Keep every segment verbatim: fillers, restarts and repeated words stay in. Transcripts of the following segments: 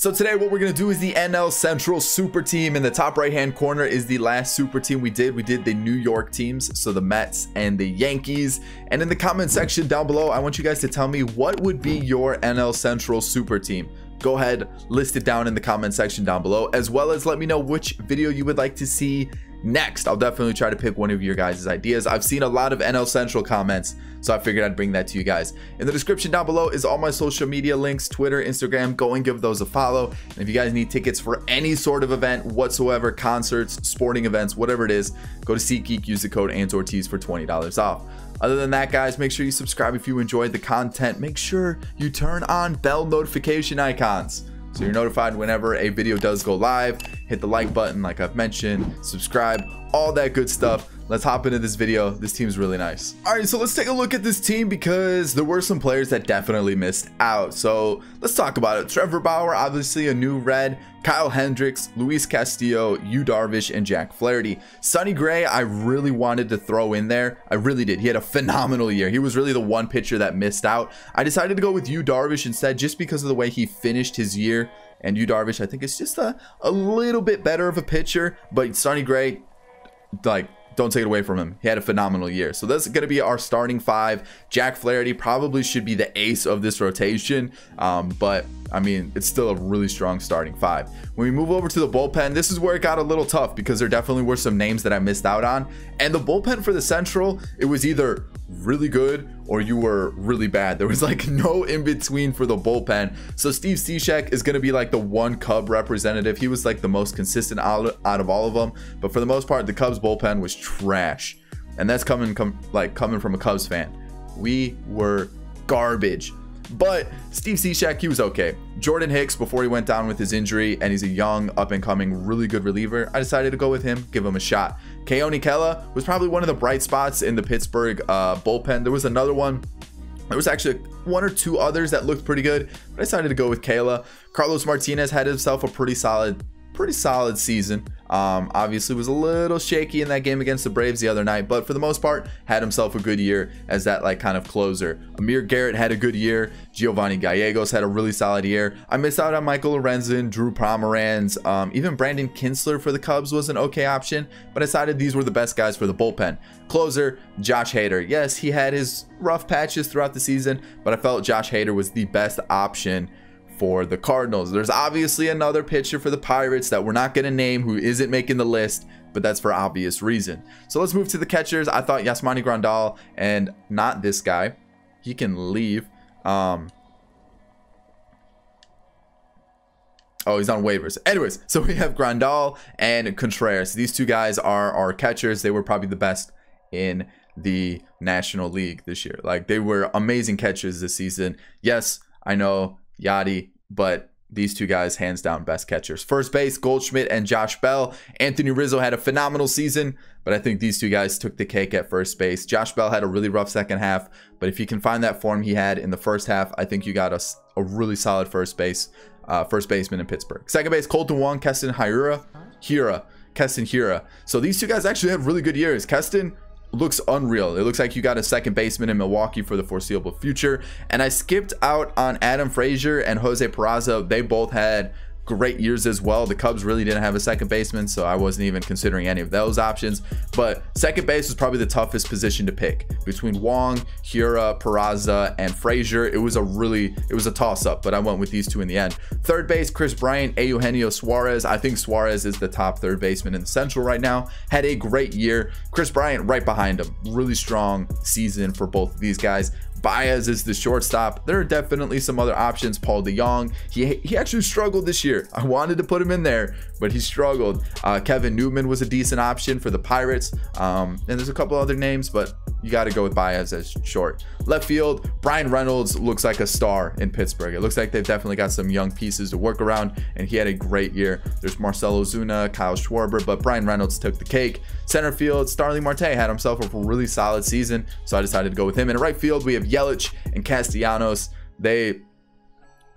So today what we're going to do is the N L Central Super Team. In the top right hand corner is the last Super Team we did. We did the New York teams, so the Mets and the Yankees. And in the comment section down below, I want you guys to tell me what would be your N L Central Super Team. Go ahead, list it down in the comment section down below, as well as let me know which video you would like to see next. I'll definitely try to pick one of your guys' ideas. I've seen a lot of N L Central comments, so I figured I'd bring that to you guys. In the description down below is all my social media links, Twitter, Instagram. Go and give those a follow. And if you guys need tickets for any sort of event whatsoever, concerts, sporting events, whatever it is, go to SeatGeek, use the code ANTORTIZ for twenty dollars off. Other than that, guys, make sure you subscribe if you enjoyed the content. Make sure you turn on bell notification icons, so you're notified whenever a video does go live. Hit the like button, like I've mentioned, subscribe, all that good stuff. Let's hop into this video. This team's really nice. All right, so let's take a look at this team because there were some players that definitely missed out. So let's talk about it. Trevor Bauer, obviously a new red. Kyle Hendricks, Luis Castillo, Yu Darvish, and Jack Flaherty. Sonny Gray, I really wanted to throw in there. I really did. He had a phenomenal year. He was really the one pitcher that missed out. I decided to go with Yu Darvish instead just because of the way he finished his year. And Yu Darvish, I think, is just a, a little bit better of a pitcher. But Sonny Gray, like... don't take it away from him. He had a phenomenal year. So that's going to be our starting five. Jack Flaherty probably should be the ace of this rotation. Um, but, I mean, it's still a really strong starting five. When we move over to the bullpen, this is where it got a little tough because there definitely were some names that I missed out on. And the bullpen for the Central, it was either really good or you were really bad. There was like no in between for the bullpen. So Steve Cishek is going to be like the one Cub representative. He was like the most consistent out of all of them, but for the most part the Cubs bullpen was trash, and that's coming com like coming from a Cubs fan. We were garbage. But Steve Cishek, he was okay. Jordan Hicks, before he went down with his injury, and he's a young, up-and-coming, really good reliever, I decided to go with him, give him a shot. Keone Kela was probably one of the bright spots in the Pittsburgh uh, bullpen. There was another one. There was actually one or two others that looked pretty good, but I decided to go with Kela. Carlos Martinez had himself a pretty solid pretty solid season. Um, obviously was a little shaky in that game against the Braves the other night, but for the most part had himself a good year as that like kind of closer. Amir Garrett had a good year. Giovanni Gallegos had a really solid year. I missed out on Michael Lorenzen, Drew Pomeranz, um, even Brandon Kinsler for the Cubs was an okay option, but I decided these were the best guys for the bullpen. Closer, Josh Hader. Yes, he had his rough patches throughout the season, but I felt Josh Hader was the best option for the Cardinals. There's obviously another pitcher for the Pirates that we're not going to name who isn't making the list, but that's for obvious reason. So let's move to the catchers. I thought Yasmani Grandal, and not this guy. He can leave. Um, oh, he's on waivers. Anyways, so we have Grandal and Contreras. These two guys are our catchers. They were probably the best in the National League this year. Like, they were amazing catchers this season. Yes, I know, Yachty, but these two guys, hands down, best catchers. First base, Goldschmidt and Josh Bell. Anthony Rizzo had a phenomenal season, but I think these two guys took the cake at first base. Josh Bell had a really rough second half, but if you can find that form he had in the first half, I think you got a, a really solid first base, uh, first baseman in Pittsburgh. Second base, Colton Wong, Keston Hiura, Hira, Keston Hiura. So these two guys actually had really good years. Keston looks unreal. It looks like you got a second baseman in Milwaukee for the foreseeable future. And I skipped out on Adam Frazier and Jose Peraza. They both had great years as well. The Cubs really didn't have a second baseman, so I wasn't even considering any of those options. But second base was probably the toughest position to pick between Wong, Hira, Peraza, and Frazier. It was a really, it was a toss-up, but I went with these two in the end. Third base, Chris Bryant, Eugenio Suarez. I think Suarez is the top third baseman in the Central right now. Had a great year. Chris Bryant right behind him. Really strong season for both of these guys. Baez is the shortstop. There are definitely some other options. Paul DeJong, he, he actually struggled this year. I wanted to put him in there, but he struggled. Uh, Kevin Newman was a decent option for the Pirates. Um, and there's a couple other names, but you got to go with Baez as short. Left field, Brian Reynolds looks like a star in Pittsburgh. It looks like they've definitely got some young pieces to work around, and he had a great year. There's Marcell Ozuna, Kyle Schwarber, but Brian Reynolds took the cake. Center field, Starling Marte had himself a really solid season, so I decided to go with him. In right field, we have Yelich and Castellanos. They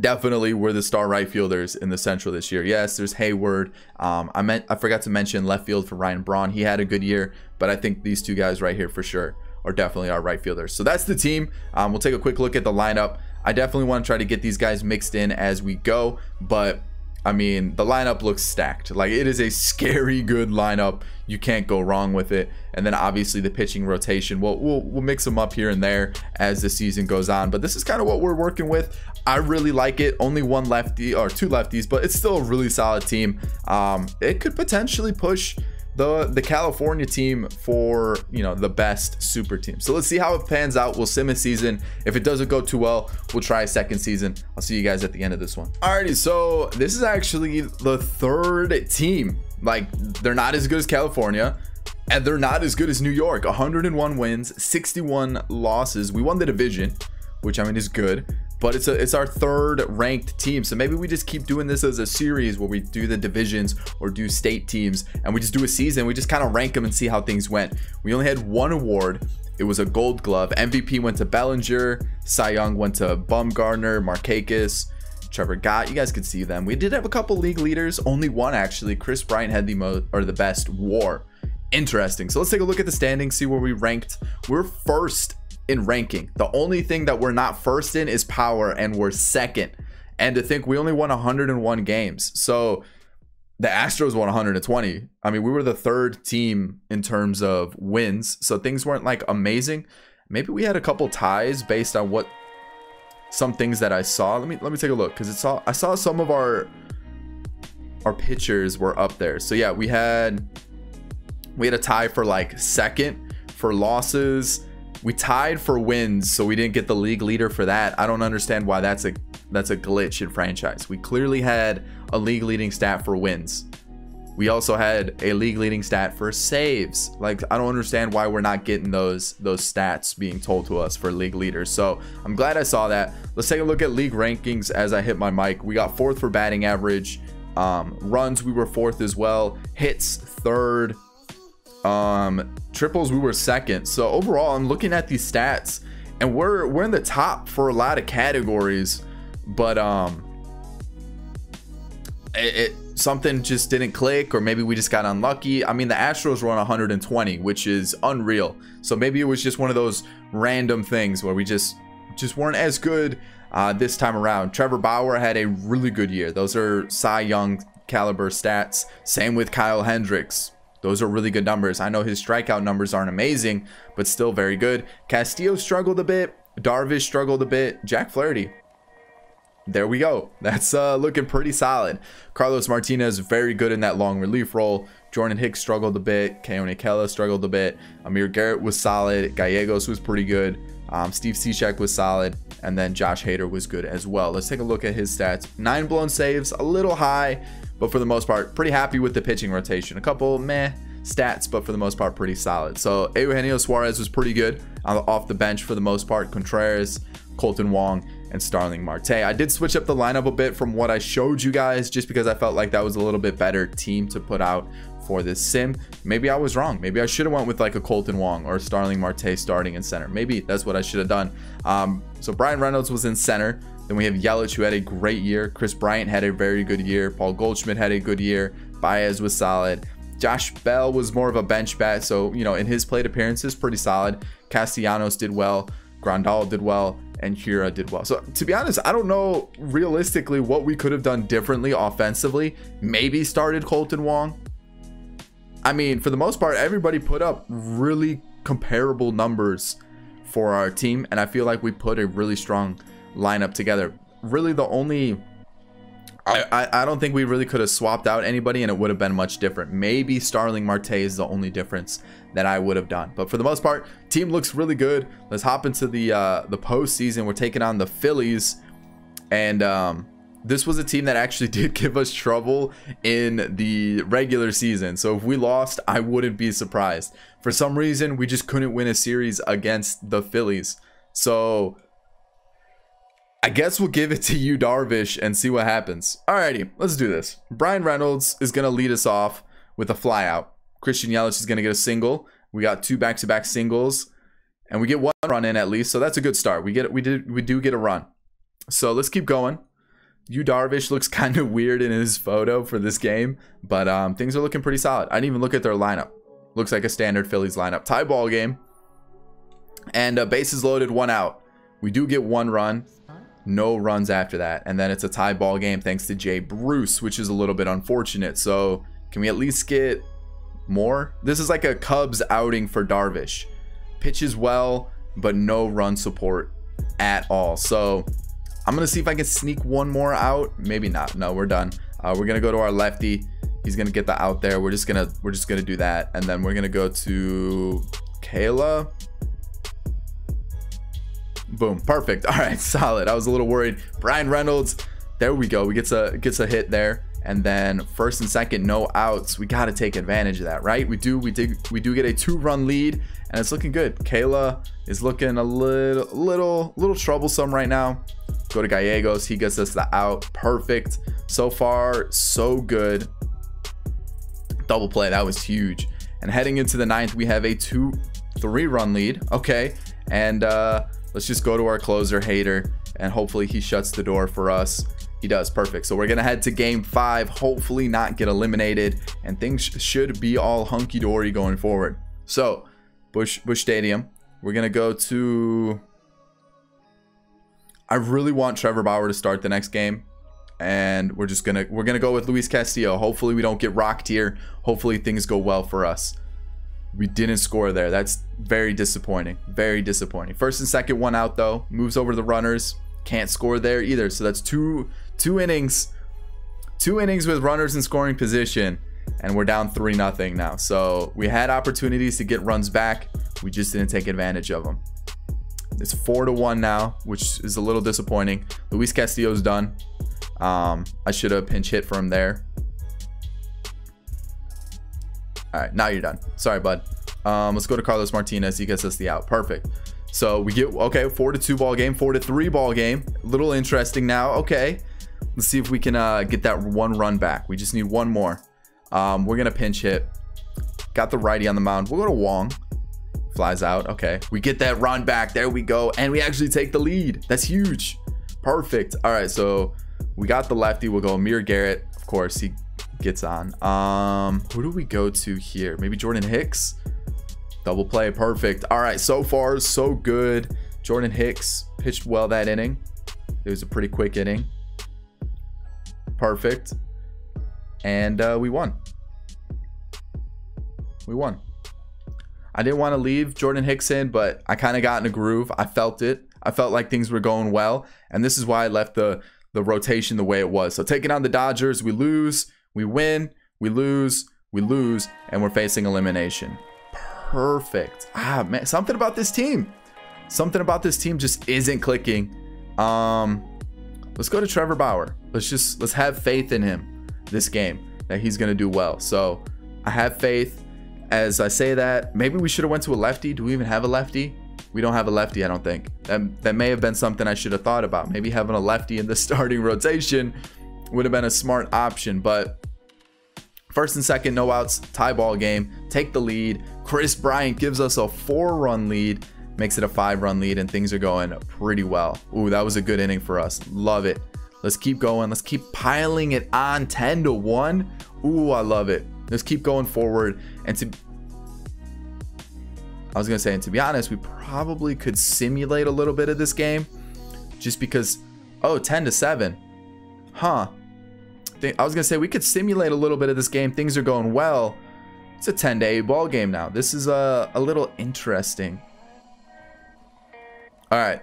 definitely were the star right fielders in the Central this year. Yes, there's Hayward. Um, I meant I forgot to mention left field for Ryan Braun. He had a good year, but I think these two guys right here for sure are definitely our right fielders. So that's the team. Um, we'll take a quick look at the lineup. I definitely want to try to get these guys mixed in as we go, but I mean, the lineup looks stacked. Like, it is a scary good lineup. You can't go wrong with it. And then obviously the pitching rotation, we'll, we'll, we'll mix them up here and there as the season goes on. But this is kind of what we're working with. I really like it. Only one lefty or two lefties, but it's still a really solid team. Um, it could potentially push the the California team for, you know, the best super team. So let's see how it pans out. We'll sim a season. If it doesn't go too well, we'll try a second season. I'll see you guys at the end of this one. Alrighty, so this is actually the third team. Like, they're not as good as California, and they're not as good as New York. one hundred and one wins, sixty-one losses. We won the division, which I mean is good, but it's a it's our third ranked team. So maybe we just keep doing this as a series where we do the divisions or do state teams, and we just do a season. We just kind of rank them and see how things went. We only had one award. It was a Gold Glove. M V P went to Bellinger. Cy Young went to Bumgarner, Markakis, Trevor Gott. You guys could see them. We did have a couple league leaders. Only one, actually. Chris Bryant had the most or the best WAR. Interesting. So let's take a look at the standings, see where we ranked. We're first in ranking. The only thing that we're not first in is power, and we're second. And to think we only won one hundred and one games. So the Astros won one hundred and twenty. I mean, we were the third team in terms of wins, so things weren't like amazing. Maybe we had a couple ties based on what some things that I saw. Let me let me take a look, because it's all I saw. Some of our our pitchers were up there. So yeah, we had we had a tie for like second for losses. We tied for wins, so we didn't get the league leader for that. I don't understand why that's a that's a glitch in franchise. We clearly had a league leading stat for wins. We also had a league leading stat for saves. Like, I don't understand why we're not getting those those stats being told to us for league leaders. So I'm glad I saw that. Let's take a look at league rankings as I hit my mic. We got fourth for batting average. Um, runs, we were fourth as well. Hits, third. Um, triples, we were second. So overall, I'm looking at these stats, and we're we're in the top for a lot of categories, but um it, it something just didn't click, or maybe we just got unlucky. I mean, the Astros were on one hundred and twenty, which is unreal. So maybe it was just one of those random things where we just just weren't as good uh this time around. Trevor Bauer had a really good year. Those are Cy Young caliber stats. Same with Kyle Hendricks. Those are really good numbers. I know his strikeout numbers aren't amazing, but still very good. Castillo struggled a bit. Darvish struggled a bit. Jack Flaherty. There we go. That's uh, looking pretty solid. Carlos Martinez, very good in that long relief role. Jordan Hicks struggled a bit. Keone Kela struggled a bit. Amir Garrett was solid. Gallegos was pretty good. Um, Steve Cishek was solid. And then Josh Hader was good as well. Let's take a look at his stats. Nine blown saves, a little high. But for the most part, pretty happy with the pitching rotation. A couple meh stats, but for the most part, pretty solid. So Eugenio Suarez was pretty good off the bench for the most part. Contreras, Colton Wong, and Starling Marte. I did switch up the lineup a bit from what I showed you guys, just because I felt like that was a little bit better team to put out for this sim. Maybe I was wrong. Maybe I should have went with like a Colton Wong or Starling Marte starting in center. Maybe that's what I should have done. Um, so Brian Reynolds was in center. Then we have Yelich, who had a great year. Chris Bryant had a very good year. Paul Goldschmidt had a good year. Baez was solid. Josh Bell was more of a bench bat. So, you know, in his plate appearances, pretty solid. Castellanos did well. Grandal did well. And Hiura did well. So, to be honest, I don't know realistically what we could have done differently offensively. Maybe started Colton Wong. I mean, for the most part, everybody put up really comparable numbers for our team. And I feel like we put a really strong lineup together. Really, the only I, I I don't think we really could have swapped out anybody, and it would have been much different. Maybe Starling Marte is the only difference that I would have done, but for the most part, team looks really good. Let's hop into the uh the postseason. We're taking on the Phillies, and um this was a team that actually did give us trouble in the regular season. So if we lost, I wouldn't be surprised. For some reason, we just couldn't win a series against the Phillies. So I guess we'll give it to Yu Darvish and see what happens. Alrighty, let's do this. Brian Reynolds is going to lead us off with a flyout. Christian Yelich is going to get a single. We got two back-to-back singles, and we get one run in at least, so that's a good start. We get we did we do get a run. So let's keep going. Yu Darvish looks kind of weird in his photo for this game, but um, things are looking pretty solid. I didn't even look at their lineup. Looks like a standard Phillies lineup. Tie ball game, and uh, bases loaded, one out. We do get one run. no runs after that. And then it's a tie ball game thanks to Jay Bruce, which is a little bit unfortunate. So can we at least get more? This is like a Cubs outing for Darvish. Pitches well, but no run support at all. So I'm gonna see if I can sneak one more out. Maybe not. No, we're done. Uh, we're gonna go to our lefty. He's gonna get the out there. We're just gonna we're just gonna do that, and then we're gonna go to Kela. Boom, perfect. All right, solid. I was a little worried. Brian Reynolds, there we go. We gets a gets a hit there, and then first and second, no outs. We got to take advantage of that, right? We do. We did. We do get a two-run lead, and it's looking good. Kela is looking a little little little troublesome right now. Go to Gallegos. He gets us the out. Perfect. So far, so good. Double play. That was huge. And heading into the ninth, we have a two, three-run lead. Okay. And uh, let's just go to our closer, Hader, and hopefully he shuts the door for us. He does. Perfect. So we're going to head to game five, hopefully not get eliminated, and things sh should be all hunky-dory going forward. So, Busch, Busch Stadium. We're going to go to... I really want Trevor Bauer to start the next game, and we're just gonna we're gonna go with Luis Castillo. Hopefully we don't get rocked here. Hopefully things go well for us. We didn't score there. That's very disappointing. Very disappointing. First and second, one out though. Moves over the runners. Can't score there either. So that's two two innings, two innings with runners in scoring position, and we're down three nothing now. So we had opportunities to get runs back. We just didn't take advantage of them. It's four to one now, which is a little disappointing. Luis Castillo's done. Um, I should have pinch hit for him there. All right, now you're done. Sorry, bud. Um, let's go to Carlos Martinez. He gets us the out. Perfect. So we get, okay, four to two ball game, four to three ball game. A little interesting now. Okay. Let's see if we can uh, get that one run back. We just need one more. Um, we're going to pinch hit. Got the righty on the mound. We'll go to Wong. Flies out. Okay, we get that run back. There we go, and we actually take the lead. That's huge. Perfect. All right, so we got the lefty. We'll go Amir Garrett, of course. He gets on. Um who do we go to here? Maybe Jordan Hicks. Double play. Perfect. All right, so far so good. Jordan Hicks pitched well that inning. It was a pretty quick inning. Perfect. And uh we won. We won. I didn't want to leave Jordan Hicks in, but I kind of got in a groove. I felt it. I felt like things were going well, and this is why I left the, the rotation the way it was. So taking on the Dodgers, we lose, we win, we lose, we lose, and we're facing elimination. Perfect. Ah, man, something about this team. Something about this team just isn't clicking. Um, let's go to Trevor Bauer. Let's just, let's have faith in him this game, that he's going to do well. So I have faith. As I say that, maybe we should have went to a lefty. Do we even have a lefty? We don't have a lefty, I don't think. That, that may have been something I should have thought about. Maybe having a lefty in the starting rotation would have been a smart option. But first and second, no outs, tie ball game, take the lead. Chris Bryant gives us a four-run lead, makes it a five-run lead, and things are going pretty well. Ooh, that was a good inning for us. Love it. Let's keep going. Let's keep piling it on. Ten to one. Ooh, I love it. Let's keep going forward. And to, I was going to say, and to be honest, we probably could simulate a little bit of this game just because, oh, ten to seven. Huh. I was going to say we could simulate a little bit of this game. Things are going well. It's a ten to eight ball game now. This is a, a little interesting. All right.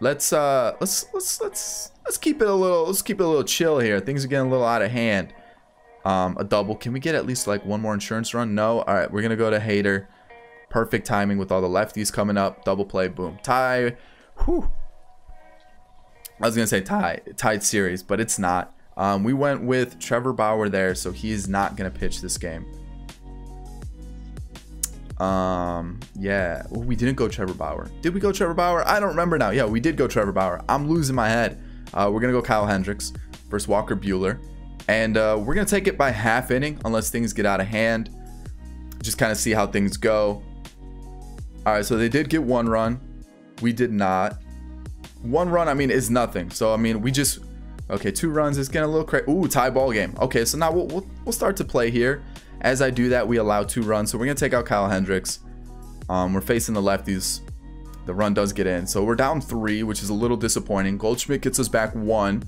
Let's uh let's let's let's let's keep it a little let's keep it a little chill here. Things are getting a little out of hand. Um, a double. Can we get at least like one more insurance run? No. All right, we're gonna go to Hader. Perfect timing with all the lefties coming up. Double play. Boom. Tie. Whew. I was gonna say tie, tied series, but it's not. Um, we went with Trevor Bauer there, so he is not gonna pitch this game. Um, yeah. Ooh, we didn't go Trevor Bauer. Did we go Trevor Bauer? I don't remember now. Yeah, we did go Trevor Bauer. I'm losing my head. Uh, we're gonna go Kyle Hendricks versus Walker Buehler. And uh, we're going to take it by half inning unless things get out of hand. Just kind of see how things go. All right, so they did get one run. We did not. One run, I mean, is nothing. So, I mean, we just... Okay, two runs. It's getting a little crazy. Ooh, tie ball game. Okay, so now we'll, we'll, we'll start to play here. As I do that, we allow two runs. So, we're going to take out Kyle Hendricks. Um, we're facing the lefties. the run does get in. So we're down three, which is a little disappointing. Goldschmidt gets us back one.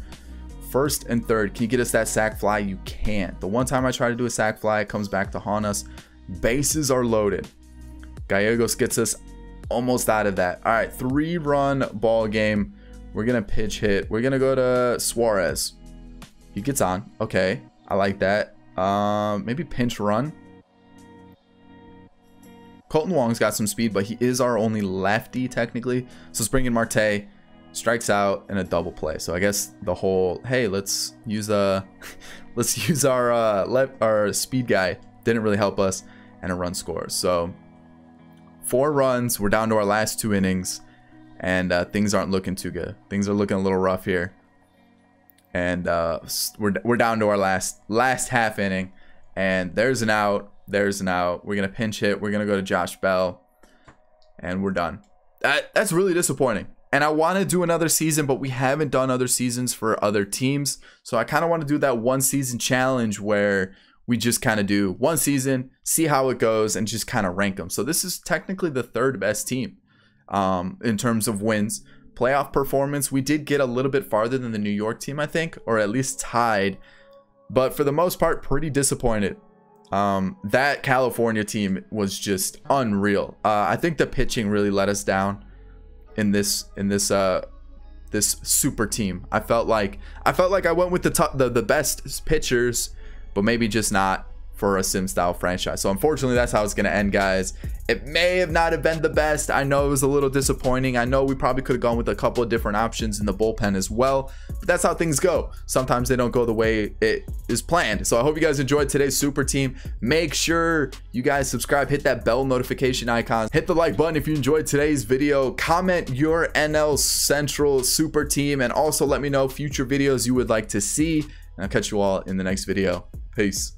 First and third, can you get us that sack fly? You can't. The one time I try to do a sack fly, it comes back to haunt us. Bases are loaded. Gallegos gets us almost out of that. All right, three run ball game. We're gonna pitch hit. We're gonna go to Suarez. He gets on. Okay, I like that. Um, maybe pinch run. Colton Wong's got some speed, but he is our only lefty technically. So let's bring in Marte. Strikes out in a double play. So I guess the whole, hey, let's use a, let's use our uh, left, our speed guy didn't really help us, and a run scores. So four runs. We're down to our last two innings, and uh, things aren't looking too good. Things are looking a little rough here, and uh, we're we're down to our last last half inning, and there's an out. There's an out. We're gonna pinch hit. We're gonna go to Josh Bell, and we're done. That that's really disappointing. And I want to do another season, but we haven't done other seasons for other teams. So I kind of want to do that one season challenge where we just kind of do one season, see how it goes, and just kind of rank them. So this is technically the third best team um, in terms of wins. Playoff performance, we did get a little bit farther than the New York team, I think, or at least tied. But for the most part, pretty disappointed. Um, that California team was just unreal. Uh, I think the pitching really let us down. In this, in this, uh, this super team, I felt like I felt like I went with the top, the the best pitchers, but maybe just not for a Sim style franchise. So unfortunately, that's how it's gonna end, guys. It may have not have been the best. I know it was a little disappointing. I know we probably could have gone with a couple of different options in the bullpen as well, but that's how things go. Sometimes they don't go the way it is planned. So I hope you guys enjoyed today's super team. Make sure you guys subscribe, hit that bell notification icon, hit the like button if you enjoyed today's video, comment your N L Central super team, and also let me know future videos you would like to see. And I'll catch you all in the next video. Peace.